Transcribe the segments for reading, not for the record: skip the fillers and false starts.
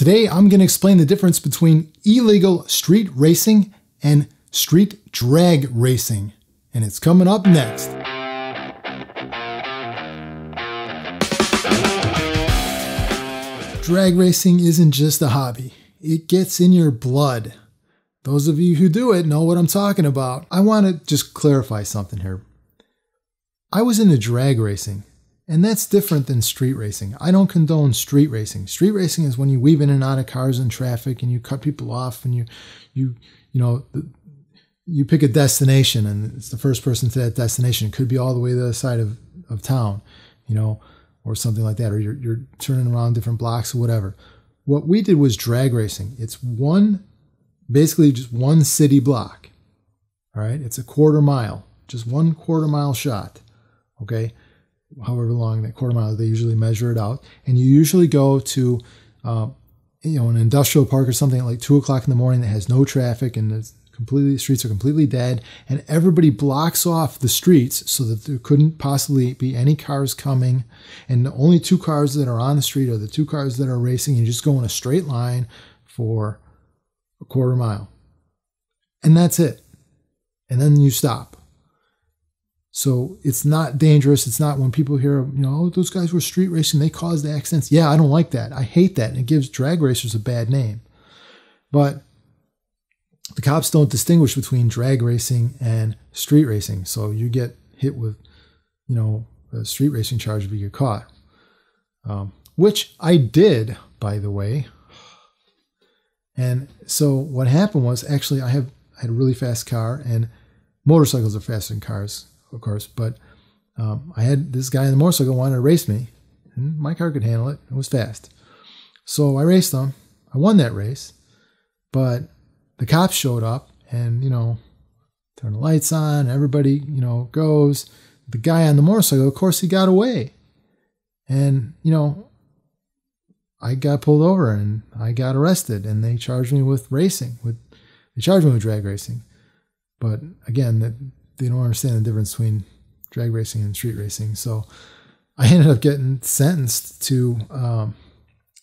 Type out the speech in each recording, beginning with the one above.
Today, I'm going to explain the difference between illegal street racing and street drag racing, and it's coming up next. Drag racing isn't just a hobby. It gets in your blood. Those of you who do it know what I'm talking about. I want to just clarify something here. I was into drag racing, and that's different than street racing. I don't condone street racing. Street racing is when you weave in and out of cars and traffic and you cut people off and you pick a destination and it's the first person to that destination. It could be all the way to the other side of town, you know, or something like that, or you're turning around different blocks or whatever. What we did was drag racing. It's basically just one city block, all right? It's a quarter mile, just one quarter mile shot. Okay, however long that quarter mile, they usually measure it out, and you usually go to, an industrial park or something at like 2 o'clock in the morning that has no traffic and the streets are completely dead, and everybody blocks off the streets so that there couldn't possibly be any cars coming, and the only two cars that are on the street are the two cars that are racing, and you just go in a straight line for a quarter mile, and that's it, and then you stop. So it's not dangerous. It's not when people hear, you know, oh, those guys were street racing, they caused accidents. Yeah, I don't like that. I hate that. And it gives drag racers a bad name. But the cops don't distinguish between drag racing and street racing. So you get hit with, you know, a street racing charge if you get caught. Which I did, by the way. And so what happened was, actually, I had a really fast car, and motorcycles are faster than cars, of course, but I had this guy in the motorcycle wanted to race me, and my car could handle it. It was fast. So I raced him. I won that race, but the cops showed up and, you know, turned the lights on. Everybody, you know, goes. The guy on the motorcycle, of course, he got away. And, you know, I got pulled over and I got arrested, and they charged me with racing. They charged me with drag racing. But again, they don't understand the difference between drag racing and street racing. So I ended up getting sentenced to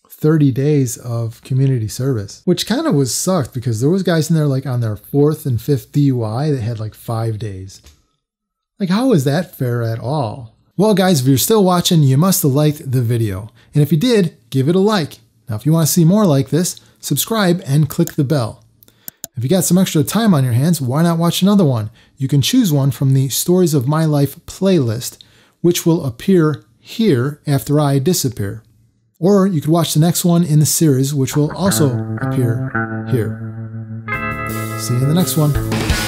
30 days of community service, which kind of was sucked because there was guys in there like on their 4th and 5th DUI that had like 5 days. Like, how is that fair at all? Well, guys, if you're still watching, you must have liked the video. And if you did, give it a like. Now, if you want to see more like this, subscribe and click the bell. If you got some extra time on your hands, why not watch another one? You can choose one from the Stories of My Life playlist, which will appear here after I disappear. Or you could watch the next one in the series, which will also appear here. See you in the next one.